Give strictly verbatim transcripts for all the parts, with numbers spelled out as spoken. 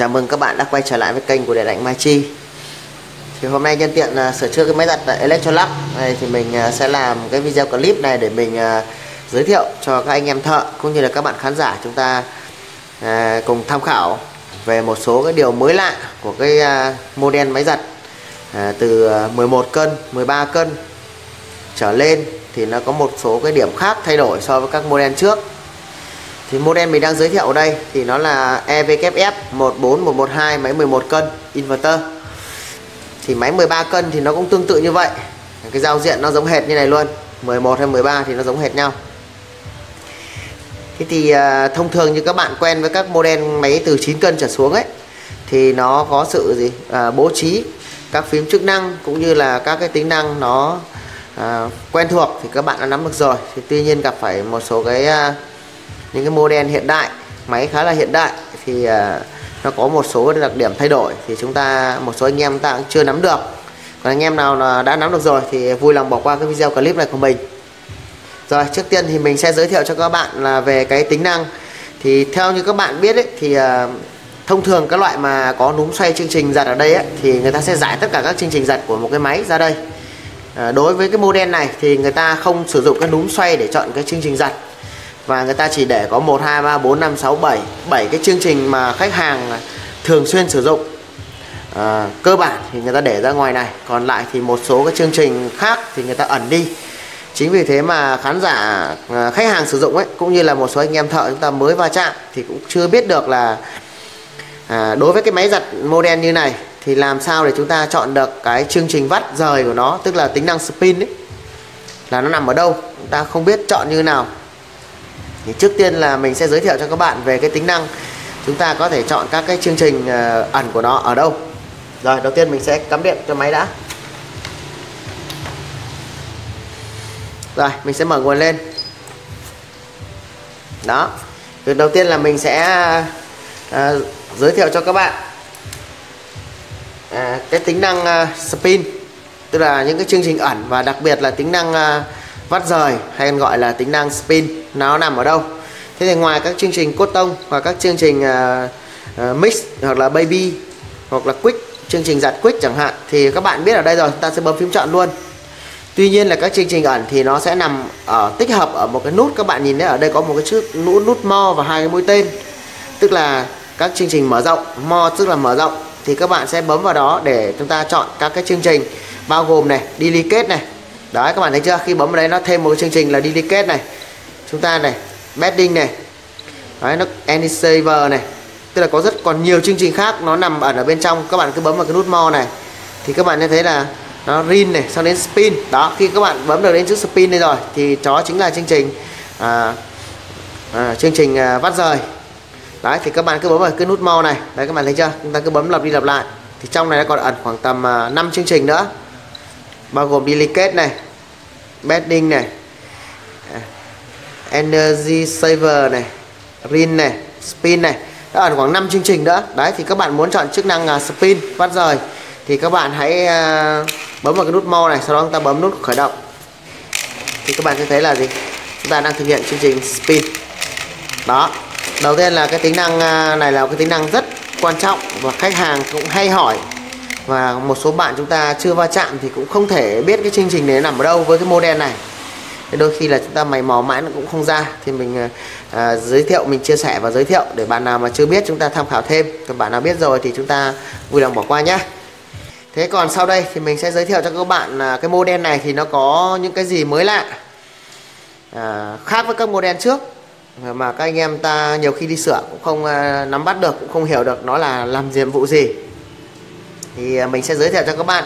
Chào mừng các bạn đã quay trở lại với kênh của Điện lạnh Mai Chi. Thì hôm nay nhân tiện uh, sửa chữa cái máy giặt Electrolux này thì mình uh, sẽ làm cái video clip này để mình uh, giới thiệu cho các anh em thợ cũng như là các bạn khán giả chúng ta uh, cùng tham khảo về một số cái điều mới lạ của cái uh, model máy giặt uh, từ mười một cân, mười ba cân trở lên thì nó có một số cái điểm khác thay đổi so với các model trước. Thì model mình đang giới thiệu ở đây thì nó là E W F một bốn một một hai máy mười một cân inverter. Thì máy mười ba cân thì nó cũng tương tự như vậy. Cái giao diện nó giống hệt như này luôn, mười một hay mười ba thì nó giống hệt nhau. Thế thì uh, thông thường như các bạn quen với các model máy từ chín cân trở xuống ấy thì nó có sự gì uh, bố trí các phím chức năng cũng như là các cái tính năng nó uh, quen thuộc thì các bạn đã nắm được rồi. Thì tuy nhiên gặp phải một số cái uh, những cái model hiện đại, máy khá là hiện đại thì uh, nó có một số đặc điểm thay đổi thì chúng ta, một số anh em ta cũng chưa nắm được. Còn anh em nào đã nắm được rồi thì vui lòng bỏ qua cái video clip này của mình. Rồi, trước tiên thì mình sẽ giới thiệu cho các bạn là về cái tính năng. Thì theo như các bạn biết ấy, thì uh, thông thường các loại mà có núm xoay chương trình giặt ở đây ấy, thì người ta sẽ giải tất cả các chương trình giặt của một cái máy ra đây. uh, Đối với cái model này thì người ta không sử dụng cái núm xoay để chọn cái chương trình giặt, và người ta chỉ để có một, hai, ba, bốn, năm, sáu, bảy, bảy cái chương trình mà khách hàng thường xuyên sử dụng à, cơ bản thì người ta để ra ngoài này. Còn lại thì một số cái chương trình khác thì người ta ẩn đi. Chính vì thế mà khán giả, khách hàng sử dụng ấy, cũng như là một số anh em thợ chúng ta mới va chạm thì cũng chưa biết được là à, đối với cái máy giặt model như này thì làm sao để chúng ta chọn được cái chương trình vắt rời của nó, tức là tính năng spin ấy, là nó nằm ở đâu, chúng ta không biết chọn như nào. Thì trước tiên là mình sẽ giới thiệu cho các bạn về cái tính năng chúng ta có thể chọn các cái chương trình uh, ẩn của nó ở đâu. Rồi, đầu tiên mình sẽ cắm điện cho máy đã. Rồi, mình sẽ mở nguồn lên. Đó, việc đầu tiên là mình sẽ uh, giới thiệu cho các bạn uh, cái tính năng uh, spin, tức là những cái chương trình ẩn, và đặc biệt là tính năng uh, vắt rời hay gọi là tính năng spin, nó nằm ở đâu. Thế thì ngoài các chương trình cotton và các chương trình uh, uh, mix hoặc là baby hoặc là quick, chương trình giặt quick chẳng hạn, thì các bạn biết ở đây rồi, ta sẽ bấm phím chọn luôn. Tuy nhiên là các chương trình ẩn thì nó sẽ nằm ở tích hợp ở một cái nút, các bạn nhìn thấy ở đây có một cái chữ nút nút more và hai cái mũi tên, tức là các chương trình mở rộng, more tức là mở rộng, thì các bạn sẽ bấm vào đó để chúng ta chọn các cái chương trình bao gồm này, delicate này. Đấy, các bạn thấy chưa, khi bấm vào đấy nó thêm một chương trình là delicate này, chúng ta này, bedding này, đấy, nó any saver này, tức là có rất còn nhiều chương trình khác nó nằm ẩn ở bên trong. Các bạn cứ bấm vào cái nút more này thì các bạn sẽ thấy là nó rin này, sau đến spin. Đó, khi các bạn bấm được đến chữ spin đây rồi thì đó chính là chương trình à, à, chương trình à, vắt rời. Đấy, thì các bạn cứ bấm vào cái nút more này, đấy các bạn thấy chưa, chúng ta cứ bấm lặp đi lặp lại. Thì trong này nó còn ẩn khoảng tầm à, năm chương trình nữa, bao gồm delicate này, bedding này, energy saver này, rin này, spin này, đã ẩn khoảng năm chương trình nữa. Đấy, thì các bạn muốn chọn chức năng uh, spin vắt rời thì các bạn hãy uh, bấm vào cái nút more này, sau đó chúng ta bấm nút khởi động thì các bạn sẽ thấy là gì, chúng ta đang thực hiện chương trình spin. Đó, đầu tiên là cái tính năng uh, này là một cái tính năng rất quan trọng và khách hàng cũng hay hỏi, và một số bạn chúng ta chưa va chạm thì cũng không thể biết cái chương trình này nằm ở đâu với cái model này. Đôi khi là chúng ta mày mò mãi nó cũng không ra, thì mình à, giới thiệu, mình chia sẻ và giới thiệu để bạn nào mà chưa biết chúng ta tham khảo thêm, còn bạn nào biết rồi thì chúng ta vui lòng bỏ qua nhé. Thế còn sau đây thì mình sẽ giới thiệu cho các bạn là cái model này thì nó có những cái gì mới lạ à, khác với các model trước mà các anh em ta nhiều khi đi sửa cũng không à, nắm bắt được, cũng không hiểu được nó là làm nhiệm vụ gì. Thì à, mình sẽ giới thiệu cho các bạn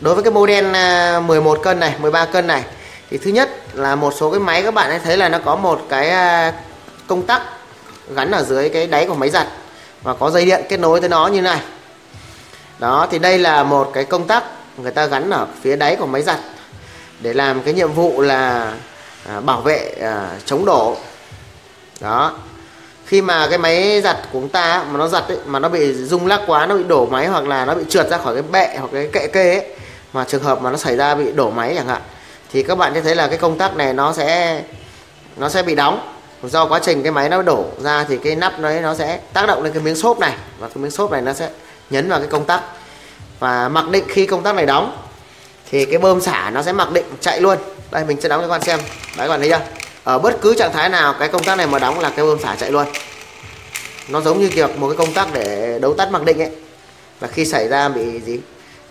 đối với cái model à, mười một cân này, mười ba cân này. Thì thứ nhất là một số cái máy các bạn hãy thấy là nó có một cái công tắc gắn ở dưới cái đáy của máy giặt và có dây điện kết nối tới nó như này. Đó, thì đây là một cái công tắc người ta gắn ở phía đáy của máy giặt để làm cái nhiệm vụ là bảo vệ chống đổ. Đó, khi mà cái máy giặt của chúng ta mà nó giặt ấy, mà nó bị rung lắc quá, nó bị đổ máy hoặc là nó bị trượt ra khỏi cái bệ hoặc cái kệ kê ấy, mà trường hợp mà nó xảy ra bị đổ máy chẳng hạn, thì các bạn sẽ thấy là cái công tắc này nó sẽ nó sẽ bị đóng do quá trình cái máy nó đổ ra thì cái nắp đấy nó sẽ tác động lên cái miếng xốp này, và cái miếng xốp này nó sẽ nhấn vào cái công tắc, và mặc định khi công tắc này đóng thì cái bơm xả nó sẽ mặc định chạy luôn. Đây mình sẽ đóng cho các bạn xem. Đấy, các bạn thấy chưa, ở bất cứ trạng thái nào cái công tắc này mà đóng là cái bơm xả chạy luôn. Nó giống như kiểu một cái công tắc để đấu tắt mặc định ấy, và khi xảy ra bị gì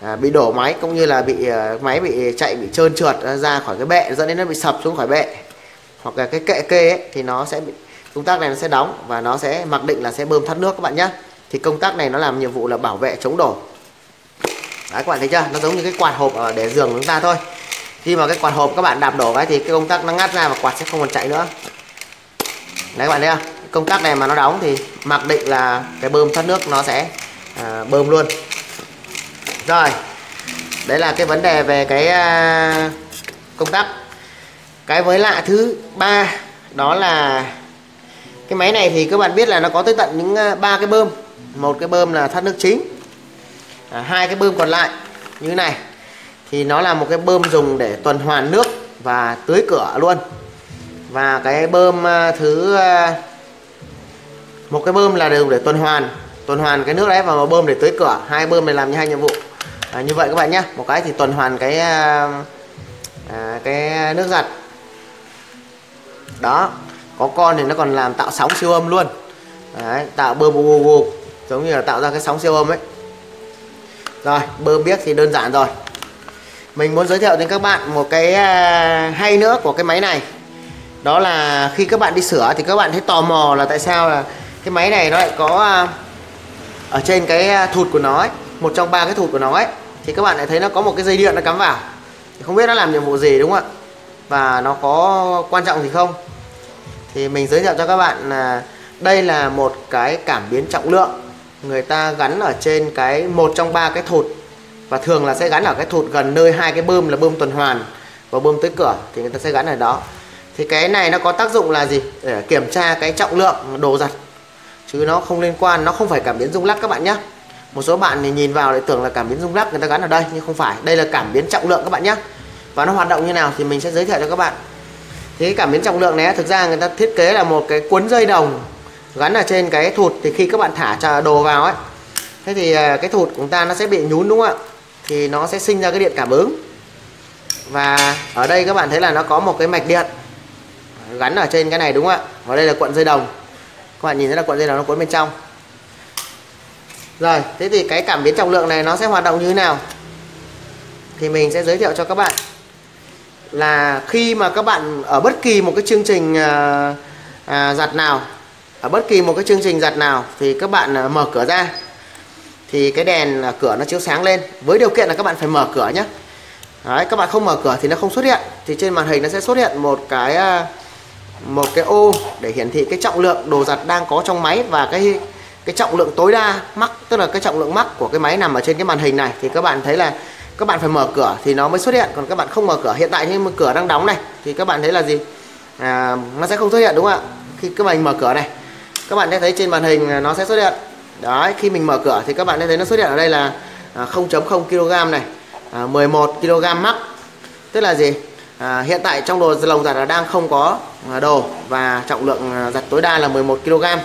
à, bị đổ máy, cũng như là bị uh, máy bị chạy bị trơn trượt ra khỏi cái bệ, dẫn đến nó bị sập xuống khỏi bệ, hoặc là cái kệ kê ấy, thì nó sẽ bị, công tắc này nó sẽ đóng và nó sẽ mặc định là sẽ bơm thoát nước các bạn nhé. Thì công tắc này nó làm nhiệm vụ là bảo vệ chống đổ. Đấy, các bạn thấy chưa, nó giống như cái quạt hộp ở để giường chúng ta thôi. Khi mà cái quạt hộp các bạn đạp đổ cái thì cái công tắc nó ngắt ra và quạt sẽ không còn chạy nữa. Đấy, các bạn thấy không, công tắc này mà nó đóng thì mặc định là cái bơm thoát nước nó sẽ à, bơm luôn. Rồi, đấy là cái vấn đề về cái à, công tắc. Cái với lạ thứ ba đó là cái máy này thì các bạn biết là nó có tới tận những ba cái bơm. Một cái bơm là thoát nước chính, à, hai cái bơm còn lại như thế này thì nó là một cái bơm dùng để tuần hoàn nước và tưới cửa luôn. Và cái bơm thứ một cái bơm là dùng để tuần hoàn tuần hoàn cái nước đấy, và một bơm để tưới cửa. Hai bơm này làm như hai nhiệm vụ à, như vậy các bạn nhé. Một cái thì tuần hoàn cái à, cái nước giặt đó, có con thì nó còn làm tạo sóng siêu âm luôn. Đấy, tạo bơm u u u giống như là tạo ra cái sóng siêu âm ấy. Rồi, bơm biếc thì đơn giản rồi. Mình muốn giới thiệu đến các bạn một cái hay nữa của cái máy này. Đó là khi các bạn đi sửa thì các bạn thấy tò mò là tại sao là cái máy này nó lại có ở trên cái thụt của nó ấy, một trong ba cái thụt của nó ấy, thì các bạn lại thấy nó có một cái dây điện nó cắm vào. Không biết nó làm nhiệm vụ gì đúng không ạ, và nó có quan trọng gì không. Thì mình giới thiệu cho các bạn là đây là một cái cảm biến trọng lượng, người ta gắn ở trên cái một trong ba cái thụt, và thường là sẽ gắn ở cái thụt gần nơi hai cái bơm là bơm tuần hoàn và bơm tới cửa, thì người ta sẽ gắn ở đó. Thì cái này nó có tác dụng là gì, để kiểm tra cái trọng lượng đồ giặt, chứ nó không liên quan, nó không phải cảm biến rung lắc các bạn nhé. Một số bạn thì nhìn vào lại tưởng là cảm biến rung lắc người ta gắn ở đây, nhưng không phải, đây là cảm biến trọng lượng các bạn nhé. Và nó hoạt động như nào thì mình sẽ giới thiệu cho các bạn. Thì cái cảm biến trọng lượng này thực ra người ta thiết kế là một cái cuốn dây đồng gắn ở trên cái thụt, thì khi các bạn thả đồ vào ấy, thế thì cái thụt của chúng ta nó sẽ bị nhún đúng không ạ, thì nó sẽ sinh ra cái điện cảm ứng. Và ở đây các bạn thấy là nó có một cái mạch điện gắn ở trên cái này đúng không ạ, và đây là cuộn dây đồng, các bạn nhìn thấy là cuộn dây đồng nó cuốn bên trong. Rồi, thế thì cái cảm biến trọng lượng này nó sẽ hoạt động như thế nào thì mình sẽ giới thiệu cho các bạn. Là khi mà các bạn ở bất kỳ một cái chương trình à, à, giặt nào, ở bất kỳ một cái chương trình giặt nào thì các bạn à, mở cửa ra thì cái đèn à, cửa nó chiếu sáng lên, với điều kiện là các bạn phải mở cửa nhé. Đấy, các bạn không mở cửa thì nó không xuất hiện. Thì trên màn hình nó sẽ xuất hiện một cái à, một cái ô để hiển thị cái trọng lượng đồ giặt đang có trong máy, và cái cái trọng lượng tối đa mắc, tức là cái trọng lượng mắc của cái máy nằm ở trên cái màn hình này. Thì các bạn thấy là các bạn phải mở cửa thì nó mới xuất hiện, còn các bạn không mở cửa, hiện tại như mà cửa đang đóng này thì các bạn thấy là gì à, nó sẽ không xuất hiện đúng không ạ. Khi các bạn mở cửa này các bạn sẽ thấy trên màn hình nó sẽ xuất hiện. Đấy, khi mình mở cửa thì các bạn sẽ thấy nó xuất hiện ở đây là không phẩy không ki lô gam này, mười một ki lô gam mắc, tức là gì à, hiện tại trong đồ lồng giặt là đang không có đồ, và trọng lượng giặt tối đa là mười một ki lô gam.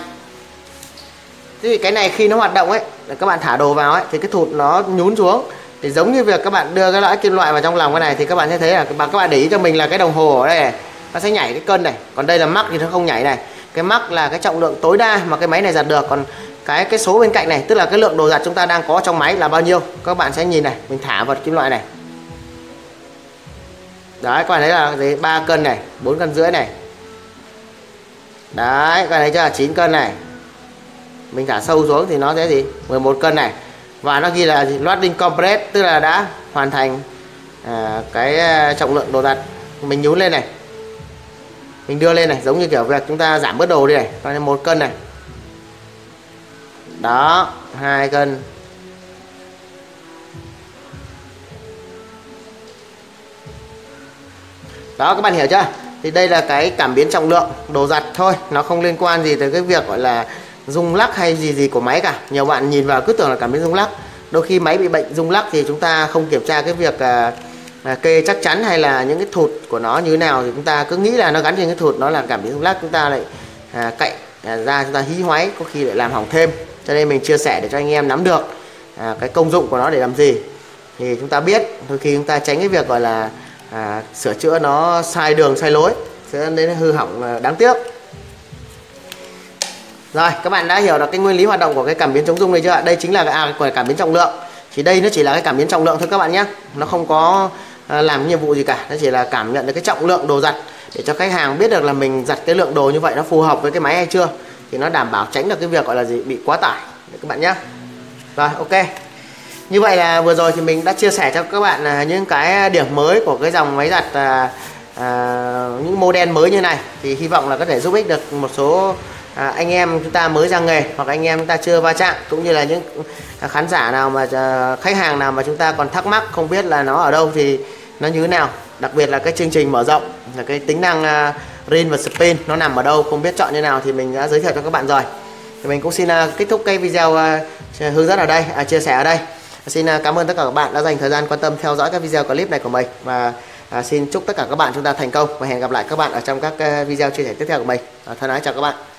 Thế thì cái này khi nó hoạt động ấy, là các bạn thả đồ vào ấy, thì cái thụt nó nhún xuống, thì giống như việc các bạn đưa cái lõi kim loại vào trong lòng cái này thì các bạn sẽ thấy là, các bạn để ý cho mình là cái đồng hồ ở đây này, nó sẽ nhảy cái cân này, còn đây là mắc thì nó không nhảy này. Cái mắc là cái trọng lượng tối đa mà cái máy này giặt được, còn cái cái số bên cạnh này tức là cái lượng đồ giặt chúng ta đang có trong máy là bao nhiêu. Các bạn sẽ nhìn này, mình thả vật kim loại này. Đấy, các bạn thấy là gì, ba cân này, bốn cân rưỡi này. Đấy, các bạn thấy chưa, chín cân này. Mình thả sâu xuống thì nó sẽ gì, mười một cân này. Và nó ghi là loading complete, tức là đã hoàn thành à, cái trọng lượng đồ giặt. Mình nhún lên này, mình đưa lên này, giống như kiểu việc chúng ta giảm bớt đồ đi này. Còn một cân này, đó, hai cân, đó, các bạn hiểu chưa. Thì đây là cái cảm biến trọng lượng đồ giặt thôi, nó không liên quan gì tới cái việc gọi là rung lắc hay gì gì của máy cả. Nhiều bạn nhìn vào cứ tưởng là cảm biến rung lắc. Đôi khi máy bị bệnh rung lắc thì chúng ta không kiểm tra cái việc là kê chắc chắn hay là những cái thụt của nó như thế nào, thì chúng ta cứ nghĩ là nó gắn trên cái thụt nó làm cảm biến thuốc lắc, chúng ta lại à, cậy à, ra chúng ta hí hoáy, có khi lại làm hỏng thêm. Cho nên mình chia sẻ để cho anh em nắm được à, cái công dụng của nó để làm gì, thì chúng ta biết đôi khi chúng ta tránh cái việc gọi là à, sửa chữa nó sai đường sai lối sẽ đến hư hỏng đáng tiếc. Rồi, các bạn đã hiểu được cái nguyên lý hoạt động của cái cảm biến chống rung này chưa ạ? Đây chính là cái, à, cái cảm biến trọng lượng. Thì đây nó chỉ là cái cảm biến trọng lượng thôi các bạn nhé. Nó không có à, làm cái nhiệm vụ gì cả. Nó chỉ là cảm nhận được cái trọng lượng đồ giặt để cho khách hàng biết được là mình giặt cái lượng đồ như vậy nó phù hợp với cái máy hay chưa. Thì nó đảm bảo tránh được cái việc gọi là gì bị quá tải các bạn nhé. Rồi, ok. Như vậy là vừa rồi thì mình đã chia sẻ cho các bạn à, những cái điểm mới của cái dòng máy giặt à, à, những model mới như này. Thì hy vọng là có thể giúp ích được một số À, anh em chúng ta mới ra nghề, hoặc anh em chúng ta chưa va chạm, cũng như là những khán giả nào mà khách hàng nào mà chúng ta còn thắc mắc không biết là nó ở đâu thì nó như thế nào, đặc biệt là cái chương trình mở rộng là cái tính năng Rin và Spin nó nằm ở đâu, không biết chọn như nào thì mình đã giới thiệu cho các bạn rồi. Thì mình cũng xin kết thúc cái video hướng dẫn ở đây, à, chia sẻ ở đây. Xin cảm ơn tất cả các bạn đã dành thời gian quan tâm theo dõi các video clip này của mình, và xin chúc tất cả các bạn chúng ta thành công, và hẹn gặp lại các bạn ở trong các video chia sẻ tiếp theo của mình. Thân ái chào các bạn.